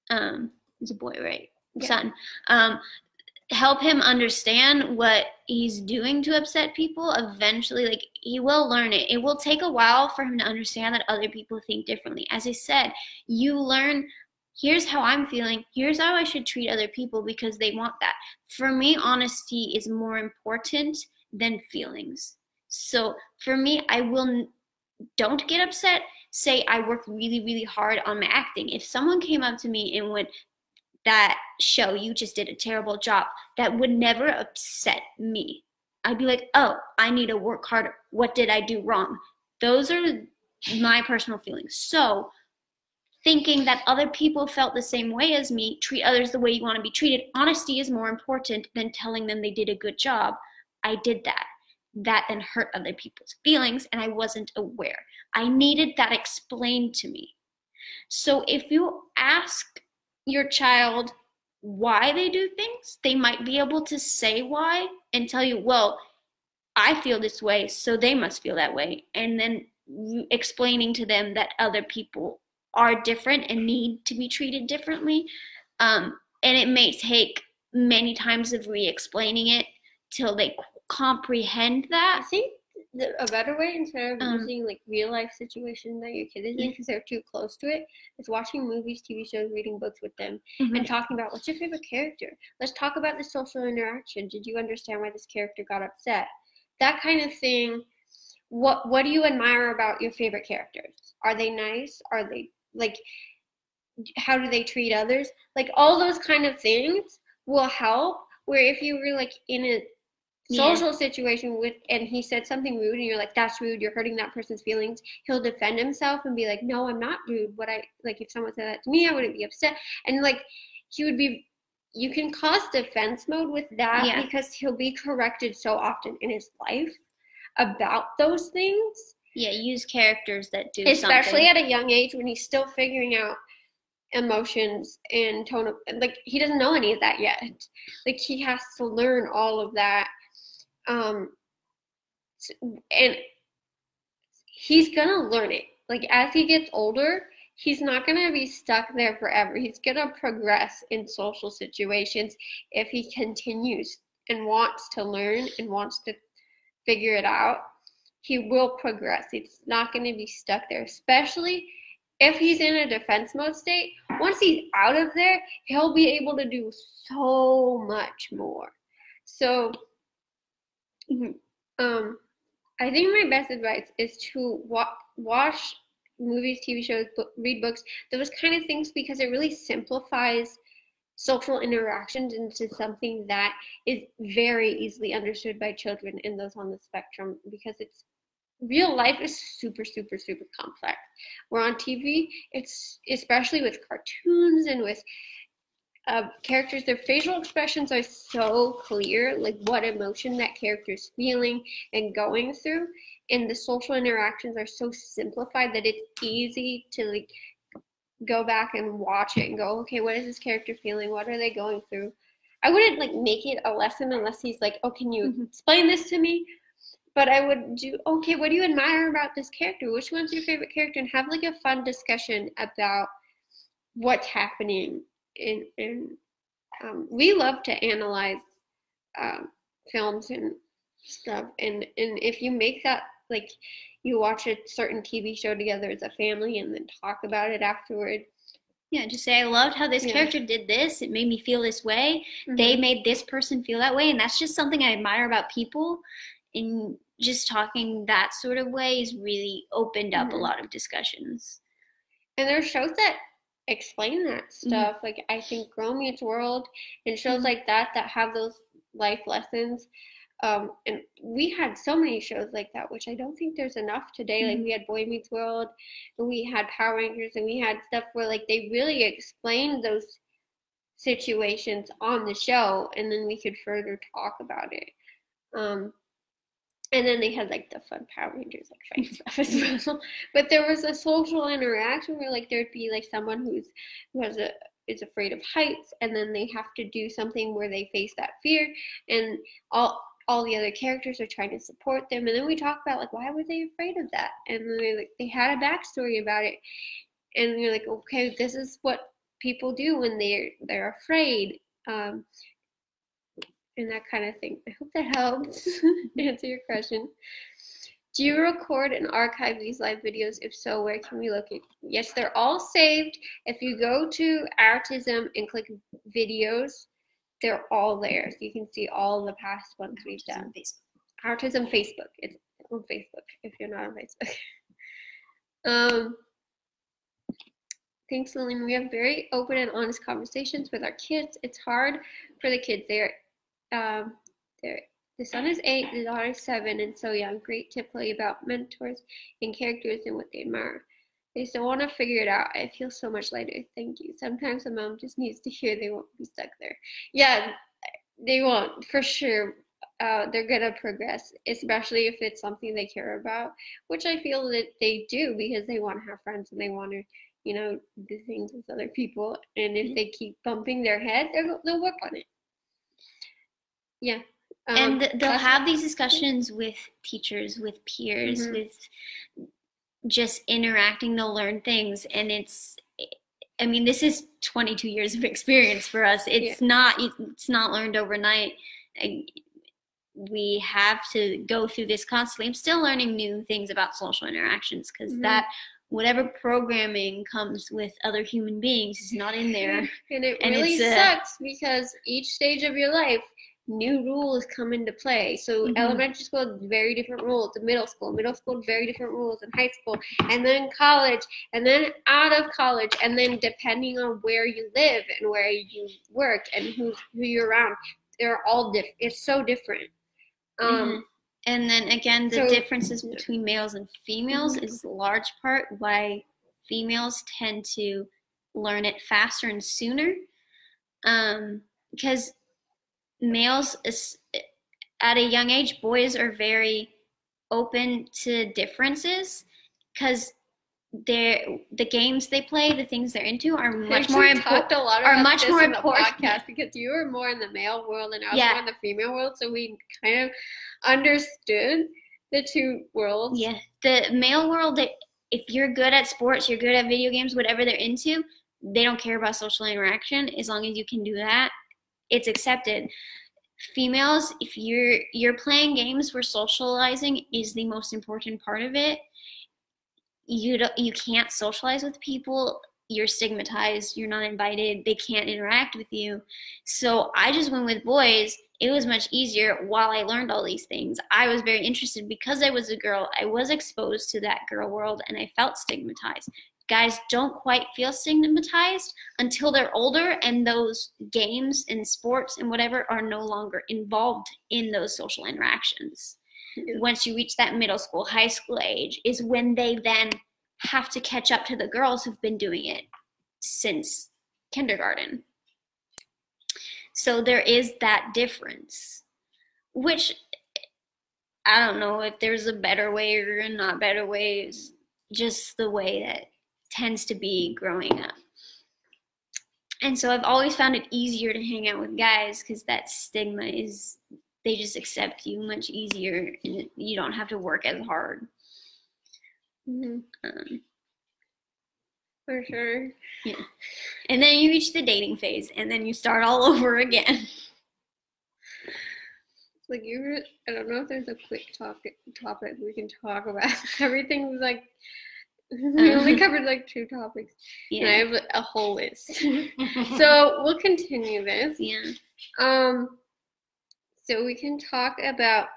um, it's a boy, right? Yeah. Son. Um. Help him understand what he's doing to upset people, eventually, like, he will learn it. It will take a while for him to understand that other people think differently. As I said, you learn, here's how I'm feeling, here's how I should treat other people because they want that. For me, honesty is more important than feelings. So for me, I will, don't get upset, say I worked really, really hard on my acting. If someone came up to me and went, that show, you just did a terrible job, that would never upset me. I'd be like, oh, I need to work harder. What did I do wrong? Those are my personal feelings. So thinking that other people felt the same way as me, treat others the way you want to be treated. Honesty is more important than telling them they did a good job. I did that. That then hurt other people's feelings, and I wasn't aware. I needed that explained to me. So if you ask your child why they do things, they might be able to say why and tell you, well, I feel this way, so they must feel that way. And then explaining to them that other people are different and need to be treated differently. Um, and it may take many times of re-explaining it till they comprehend that. I think a better way, instead of um, using like real life situations that your kid is in because they're too close to it, is watching movies, T V shows, reading books with them, mm-hmm. and talking about what's your favorite character. Let's talk about the social interaction. Did you understand why this character got upset? That kind of thing. What What do you admire about your favorite characters? Are they nice? Are they like? How do they treat others? Like all those kind of things will help. Where if you were like in a social yeah. situation with, and he said something rude, and you're like, that's rude, you're hurting that person's feelings, he'll defend himself and be like, no, I'm not rude. What I, like, if someone said that to me, I wouldn't be upset. And, like, he would be, you can cause defense mode with that yeah. because he'll be corrected so often in his life about those things. Yeah, use characters that do especially something. At a young age when he's still figuring out emotions and tone of, like, he doesn't know any of that yet. Like, he has to learn all of that. Um, and he's gonna learn it. Like, as he gets older, he's not gonna be stuck there forever. He's gonna progress in social situations if he continues and wants to learn and wants to figure it out. He will progress. It's not gonna be stuck there, especially if he's in a defense mode state. Once he's out of there, he'll be able to do so much more. So, Um, I think my best advice is to wa- watch movies, T V shows, book, read books, those kind of things, because it really simplifies social interactions into something that is very easily understood by children and those on the spectrum, because it's real life is super, super, super complex. We're on T V, it's especially with cartoons and with Uh, characters, their facial expressions are so clear, like what emotion that character is feeling and going through, and the social interactions are so simplified that it's easy to like go back and watch it and go, okay, what is this character feeling? What are they going through? I wouldn't like make it a lesson unless he's like, oh, can you mm-hmm. explain this to me? But I would do, okay, what do you admire about this character? Which one's your favorite character? And have like a fun discussion about what's happening. And, and um, we love to analyze uh, films and stuff. And, and if you make that, like, you watch a certain T V show together as a family and then talk about it afterward. Yeah, just say, I loved how this yeah. character did this. It made me feel this way. Mm-hmm. They made this person feel that way. And that's just something I admire about people. And just talking that sort of way has really opened up mm-hmm. a lot of discussions. And there are shows that explain that stuff. Mm-hmm. Like, I think Girl Meets World and shows mm-hmm. like that that have those life lessons. Um, and we had so many shows like that, which I don't think there's enough today. Mm-hmm. Like, we had Boy Meets World, and we had Power Rangers, and we had stuff where, like, they really explained those situations on the show, and then we could further talk about it. Um, And then they had, like, the fun Power Rangers, like, fight stuff as well. But there was a social interaction where, like, there'd be, like, someone who's, who has a, is afraid of heights, and then they have to do something where they face that fear, and all all the other characters are trying to support them. And then we talk about, like, why were they afraid of that? And then, like, they had a backstory about it. And we're like, okay, this is what people do when they're, they're afraid. Um... And that kind of thing. I hope that helps answer your question. Do you record and archive these live videos? If so, where can we locate? Yes, they're all saved. If you go to OurTism and click videos, they're all there. So you can see all the past ones OurTism we've done. Facebook. OurTism Facebook. It's on Facebook if you're not on Facebook. um, thanks, Lillian. We have very open and honest conversations with our kids. It's hard for the kids. They're Um, there, the son is eight, the daughter is seven, and so young. Great to play about mentors and characters and what they admire. They still want to figure it out. I feel so much lighter. Thank you. Sometimes a mom just needs to hear they won't be stuck there. Yeah, they won't, for sure. Uh, they're going to progress, especially if it's something they care about, which I feel that they do because they want to have friends and they want to, you know, do things with other people. And if they keep bumping their head, they'll work on it. Yeah. Um, and th- they'll have these discussions with teachers, with peers, mm-hmm. with just interacting. They'll learn things. And it's, I mean, this is twenty-two years of experience for us. It's yeah. not, it's not learned overnight. I, we have to go through this constantly. I'm still learning new things about social interactions because mm-hmm. that whatever programming comes with other human beings is not in there. And it and really it's, sucks uh, because each stage of your life, new rules come into play. So mm-hmm. elementary school, very different rules. Middle school, middle school, very different rules. And high school, and then college, and then out of college, and then depending on where you live and where you work and who, who you're around, they're all different. It's so different. Um, mm-hmm. And then again, the so, differences between males and females mm-hmm. is a large part why females tend to learn it faster and sooner. Um, because males, at a young age, boys are very open to differences because the games they play, the things they're into, are much more important. A lot are much more important podcast because you were more in the male world and I was yeah. more in the female world, so we kind of understood the two worlds. Yeah, the male world. If you're good at sports, you're good at video games, whatever they're into, they don't care about social interaction as long as you can do that. It's accepted. Females, if you're you're playing games where socializing is the most important part of it, you don't you can't socialize with people. You're stigmatized. You're not invited. They can't interact with you. So I just went with boys. It was much easier while I learned all these things. I was very interested because I was a girl. I was exposed to that girl world and I felt stigmatized. Guys don't quite feel stigmatized until they're older and those games and sports and whatever are no longer involved in those social interactions. Once you reach that middle school, high school age is when they then have to catch up to the girls who've been doing it since kindergarten. So there is that difference, which I don't know if there's a better way or a not better way. It's just the way that tends to be growing up. And so I've always found it easier to hang out with guys because that stigma is, they just accept you much easier and you don't have to work as hard. Mm-hmm. um, for sure. Yeah. And then you reach the dating phase and then you start all over again. Like you were, I don't know if there's a quick topic, topic we can talk about. Everything's like, we only covered like two topics, yeah. and I have a whole list. So we'll continue this. Yeah. Um. So we can talk about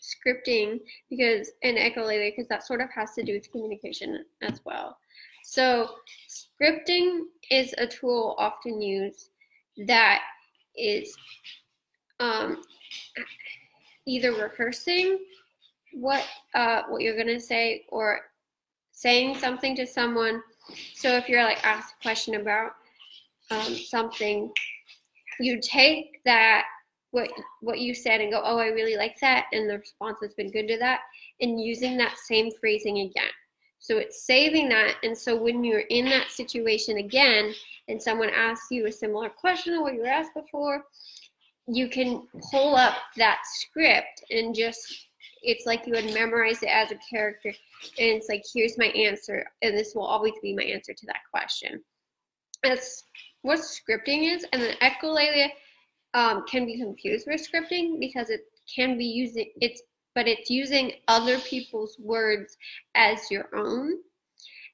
scripting because and echolalia because that sort of has to do with communication as well. So scripting is a tool often used that is um either rehearsing what uh what you're gonna say or saying something to someone. So if you're like asked a question about um, something, you take that, what what you said and go, oh, I really like that, and the response has been good to that, and using that same phrasing again. So it's saving that, and so when you're in that situation again, and someone asks you a similar question to what you were asked before, you can pull up that script and just, it's like you had memorized it as a character, and it's like, here's my answer, and this will always be my answer to that question. That's what scripting is, and then echolalia um, can be confused with scripting because it can be using it's, but it's using other people's words as your own,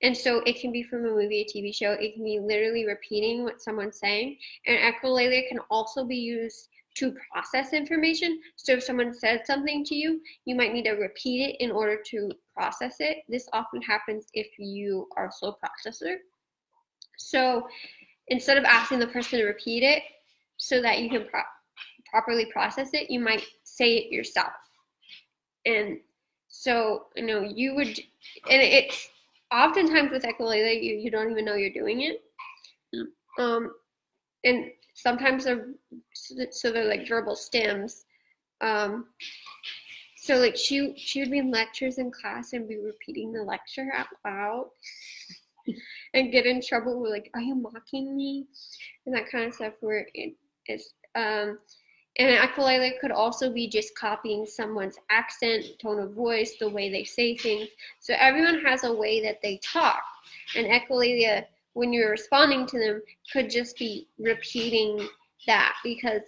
and so it can be from a movie, a T V show. It can be literally repeating what someone's saying, and echolalia can also be used to process information. So if someone says something to you, you might need to repeat it in order to process it. This often happens if you are a slow processor. So instead of asking the person to repeat it so that you can pro properly process it, you might say it yourself. And so, you know, you would, and it's oftentimes with echolalia, you, you don't even know you're doing it. Um, and sometimes they're, so they're like verbal stems. Um, so like she, she would be in lectures in class and be repeating the lecture out loud and get in trouble. We're like, are you mocking me? And that kind of stuff where it is, um, and an echolalia could also be just copying someone's accent, tone of voice, the way they say things. So everyone has a way that they talk, and echolalia, when you're responding to them, could just be repeating that because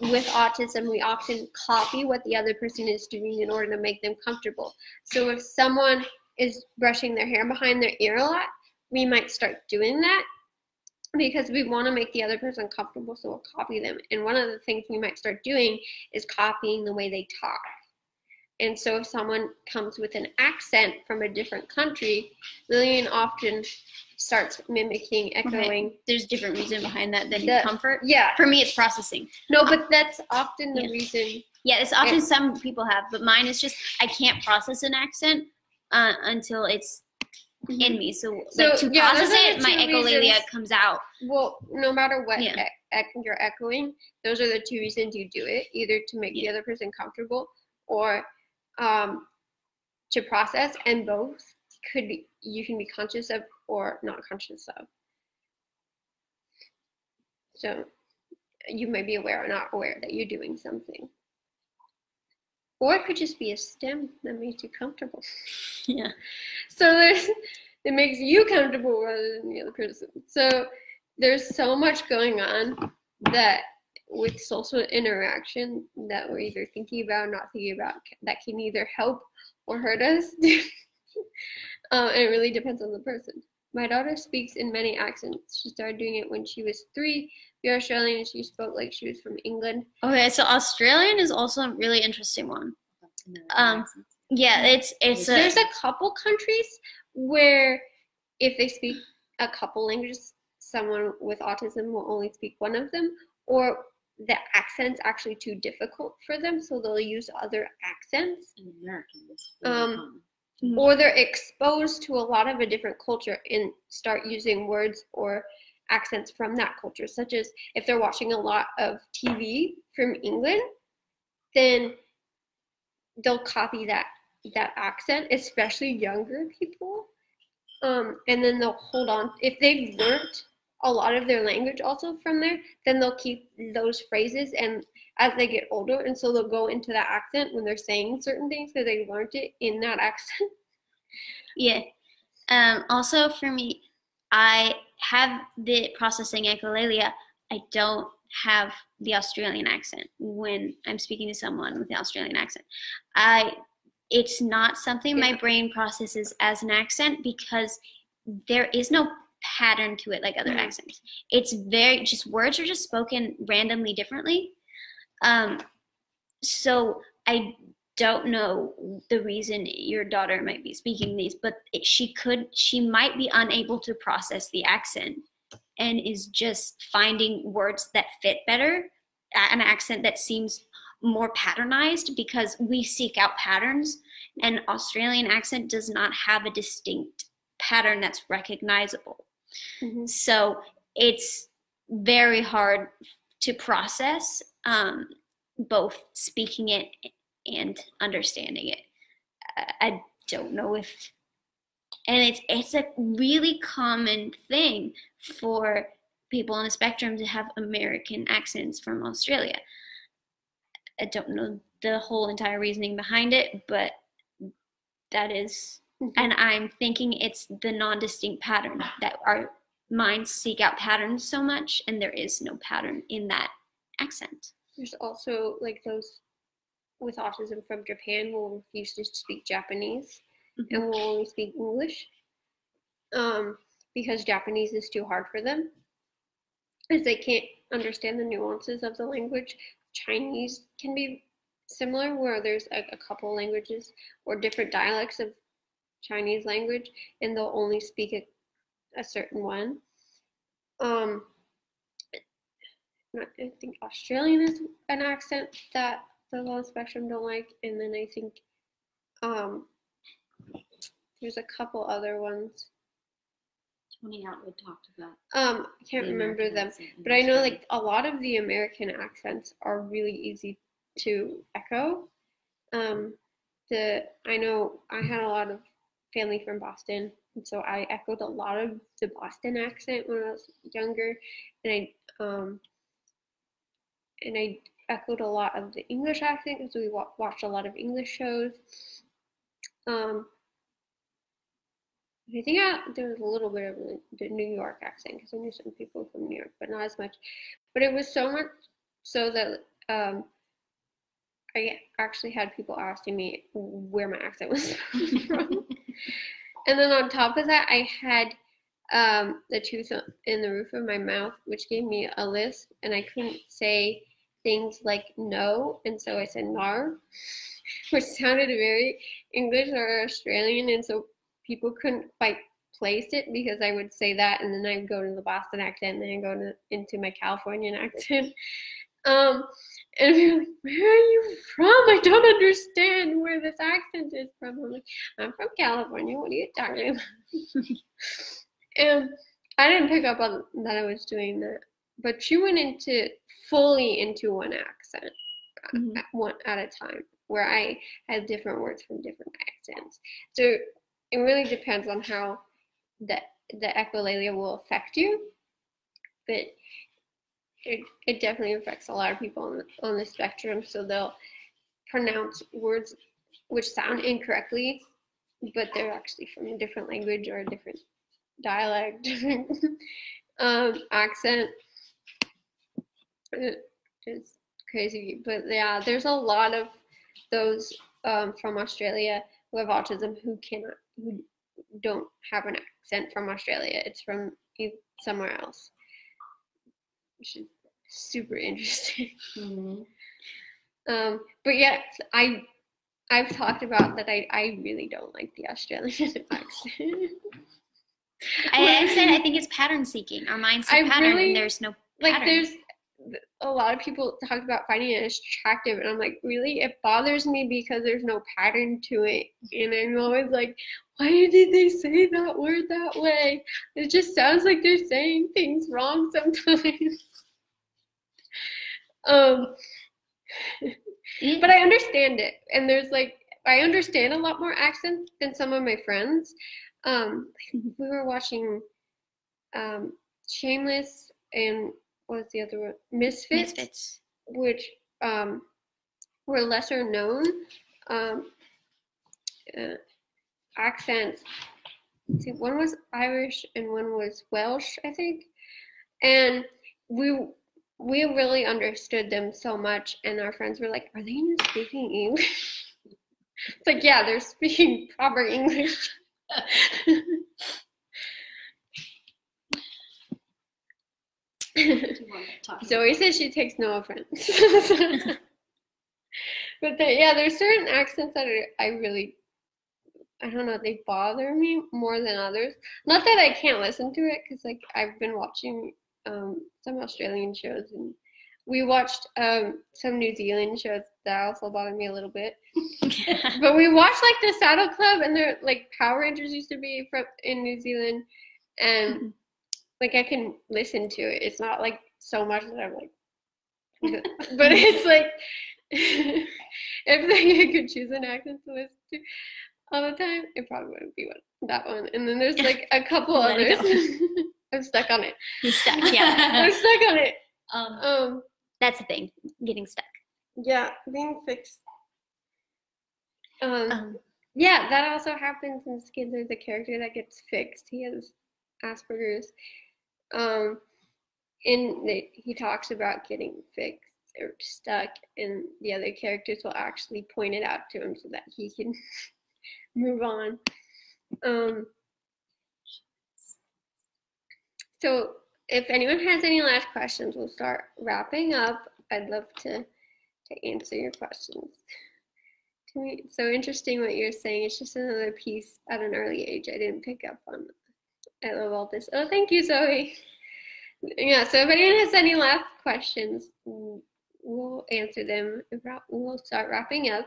with autism, we often copy what the other person is doing in order to make them comfortable. So if someone is brushing their hair behind their ear a lot, we might start doing that because we want to make the other person comfortable, so we'll copy them. And one of the things we might start doing is copying the way they talk. And so if someone comes with an accent from a different country, Lillian often starts mimicking, echoing. Okay. There's different reason behind that than the, comfort. Yeah. For me, it's processing. No, but that's often the yeah. reason. Yeah, it's often it's, some people have, but mine is just I can't process an accent uh, until it's mm-hmm. in me. So, so like, to yeah, process it, my echolalia comes out. Well, no matter what yeah. e e you're echoing, those are the two reasons you do it, either to make yeah. the other person comfortable or um, to process, and both could be, you can be conscious of or not conscious of. So you may be aware or not aware that you're doing something. Or it could just be a stem that makes you comfortable. Yeah. So there's, it makes you comfortable rather than the other person. So there's so much going on that with social interaction that we're either thinking about or not thinking about that can either help or hurt us. Um, and it really depends on the person. My daughter speaks in many accents. She started doing it when she was three. We are Australian, and she spoke like she was from England. Okay, so Australian is also a really interesting one. Um, yeah, it's it's. There's a, a couple countries where, if they speak a couple languages, someone with autism will only speak one of them, or the accent's actually too difficult for them, so they'll use other accents. In Americans. Um. Mm-hmm. Or they're exposed to a lot of a different culture and start using words or accents from that culture, such as if they're watching a lot of T V from England, then they'll copy that that accent, especially younger people, um, and then they'll hold on. If they've learned a lot of their language also from there, then they'll keep those phrases and as they get older, and so they'll go into that accent when they're saying certain things because they learned it in that accent. Yeah. Um, also for me, I have the processing echolalia. I don't have the Australian accent when I'm speaking to someone with an Australian accent. I, it's not something yeah. my brain processes as an accent because there is no pattern to it like other mm-hmm. accents. It's very, just words are just spoken randomly differently. Um, so I don't know the reason your daughter might be speaking these, but it, she could, she might be unable to process the accent and is just finding words that fit better, an accent that seems more patternized because we seek out patterns, and Australian accent does not have a distinct pattern that's recognizable. Mm-hmm. So it's very hard to process. Um, both speaking it and understanding it. I don't know if, and it's it's a really common thing for people on the spectrum to have American accents from Australia. I don't know the whole entire reasoning behind it, but that is, mm-hmm. and I'm thinking it's the non-distinct pattern that our minds seek out patterns so much, and there is no pattern in that accent. There's also like those with autism from Japan will refuse to speak Japanese mm-hmm. and will only speak English um, because Japanese is too hard for them because they can't understand the nuances of the language. Chinese can be similar where there's like a couple languages or different dialects of Chinese language and they'll only speak a, a certain one. Um, I think Australian is an accent that the low spectrum don't like, and then I think um, there's a couple other ones. Tony Attwood talked about. Um, I can't remember them, but I know like a lot of the American accents are really easy to echo. Um, the I know I had a lot of family from Boston, and so I echoed a lot of the Boston accent when I was younger, and I. Um, And I echoed a lot of the English accent because we wa watched a lot of English shows. Um, I think I, there was a little bit of the New York accent because I knew some people from New York, but not as much. But it was so much so that um, I actually had people asking me where my accent was from. And then on top of that, I had um, the tooth in the roof of my mouth, which gave me a lisp, and I couldn't say things like no, and so I said nar, which sounded very English or Australian, and so people couldn't quite place it because I would say that, and then I'd go to the Boston accent, and then I'd go to, into my Californian accent. Um, and they're like, where are you from? I don't understand where this accent is from. I'm like, I'm from California. What are you talking about? And I didn't pick up on that I was doing that. But she went into fully into one accent, mm-hmm. at one at a time, where I had different words from different accents. So it really depends on how the, the echolalia will affect you. But It, it definitely affects a lot of people on the, on the spectrum, so they'll pronounce words which sound incorrectly, but they're actually from a different language or a different dialect, different um, accent. It's crazy, but yeah, there's a lot of those um, from Australia who have autism who cannot, who don't have an accent from Australia. It's from somewhere else. Which is super interesting. Mm-hmm. um, but yeah, I I've talked about that. I I really don't like the Australian accent. I, I said I think it's pattern seeking. Our mind's a pattern, really, and there's no pattern. Like there's a lot of people talk about finding it attractive, and I'm like, really? It bothers me because there's no pattern to it, and I'm always like, why did they say that word that way? It just sounds like they're saying things wrong sometimes. um, but I understand it, and there's like, I understand a lot more accents than some of my friends. Um, we were watching um, Shameless and what's the other one? Misfits, Misfits. Which um, were lesser known um, uh, accents. See, one was Irish and one was Welsh, I think. And we we really understood them so much, and our friends were like, "Are they even speaking English?" It's like, yeah, they're speaking proper English. Zoe says she takes no offense. But the, yeah, there's certain accents that are, I really, I don't know, they bother me more than others. Not that I can't listen to it, because like I've been watching um, some Australian shows, and we watched um, some New Zealand shows that also bothered me a little bit. But we watched like the Saddle Club, and they're like Power Rangers used to be from in New Zealand, and mm-hmm. like I can listen to it. It's not like so much that I'm like, but it's like if I could choose an accent to listen to all the time, it probably wouldn't be one, that one. And then there's like a couple others. I'm stuck on it. You're stuck, yeah. I'm stuck on it. Um, um, that's the thing, getting stuck. Yeah, being fixed. Um, um, yeah, that also happens in Skidler. The character that gets fixed, he has Aspergers. Um, and they, he talks about getting fixed or stuck, and the other characters will actually point it out to him so that he can move on. Um, so if anyone has any last questions, we'll start wrapping up. I'd love to, to answer your questions. To me, it's so interesting what you're saying. It's just another piece at an early age I didn't pick up on. I love all this. Oh, thank you, Zoe. Yeah, so if anyone has any last questions, we'll answer them. We'll start wrapping up.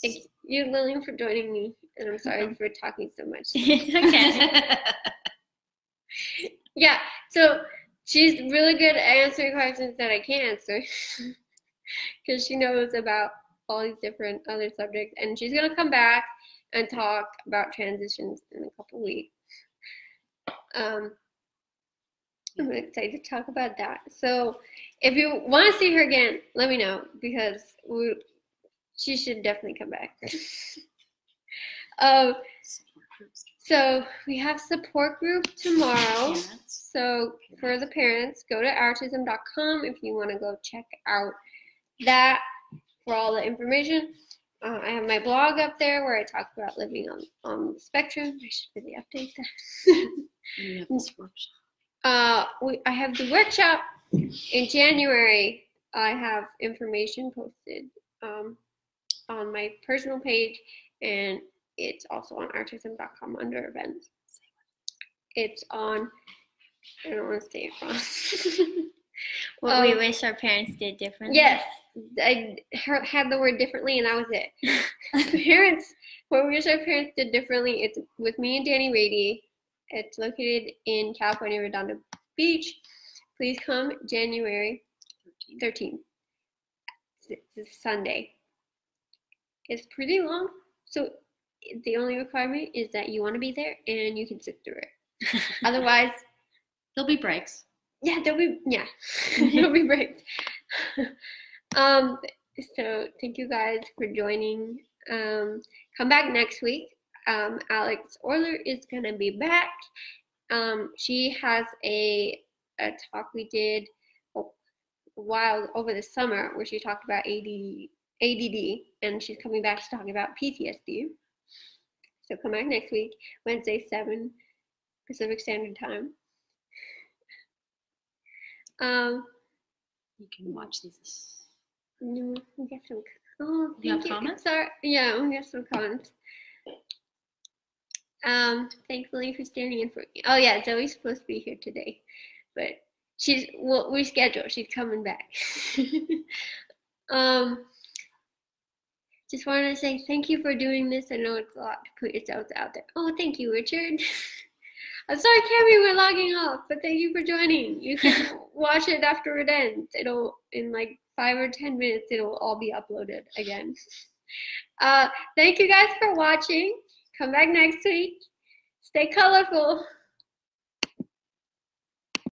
Thank you, Lillian, for joining me, and I'm sorry for talking so much. Okay. Yeah, so she's really good at answering questions that I can't answer because she knows about all these different other subjects, and she's going to come back and talk about transitions in a couple weeks. Um, I'm really excited to talk about that. So if you want to see her again, let me know, because we, she should definitely come back. um, so we have support group tomorrow. So for the parents, go to Our Tism dot com if you want to go check out that for all the information. Uh, I have my blog up there where I talk about living on, on the spectrum. I should really update that. Yeah, this workshop. Uh, we, I have the workshop in January. I have information posted um, on my personal page, and it's also on OurTism dot com under events. It's on, I don't want to say it wrong. What um, we wish our parents did differently. Yes. I had the word differently, and that was it. Parents, what we wish our parents did differently, it's with me and Danny Raede. It's located in California, Redondo Beach. Please come January thirteenth. It's a Sunday. It's pretty long, so the only requirement is that you want to be there and you can sit through it. Otherwise, there'll be breaks. Yeah, there'll be, yeah, there'll be breaks. Um, so thank you guys for joining. Um, come back next week. Um, Alex Orler is going to be back. Um, she has a, a talk we did a while over the summer where she talked about A D D, and she's coming back to talk about P T S D. So come back next week, Wednesday, seven Pacific Standard Time. Um, you can watch these. No, we get some. Oh, thank you. Comments? Sorry. Yeah, we get some comments. Um, thankfully for standing in for. Oh yeah, Zoe's supposed to be here today, but she's well, we scheduled. She's coming back. um, just wanted to say thank you for doing this. I know it's a lot to put yourself out there. Oh, thank you, Richard. I'm sorry, Cammy, we're logging off, but thank you for joining. You can watch it after it ends. It'll, in like five or ten minutes, it'll all be uploaded again. Uh, thank you guys for watching. Come back next week. Stay colorful.